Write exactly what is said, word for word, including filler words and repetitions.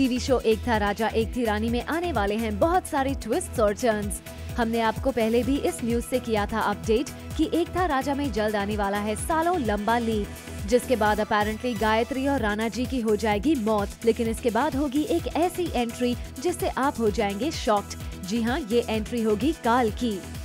TV show एक था राजा एक थी रानी में आने वाले हैं बहुत सारे ट्विस्ट्स और टर्न्स। हमने आपको पहले भी इस न्यूज से किया था अपडेट कि एक था राजा में जल्द आने वाला है सालों लंबा लीप, जिसके बाद अपैरेंटली गायत्री और रानाजी की हो जाएगी मौत। लेकिन इसके बाद होगी एक ऐसी एंट्री जिससे आप हो जाएंगे शॉक्ड। जी हाँ, ये एंट्री होगी काल की।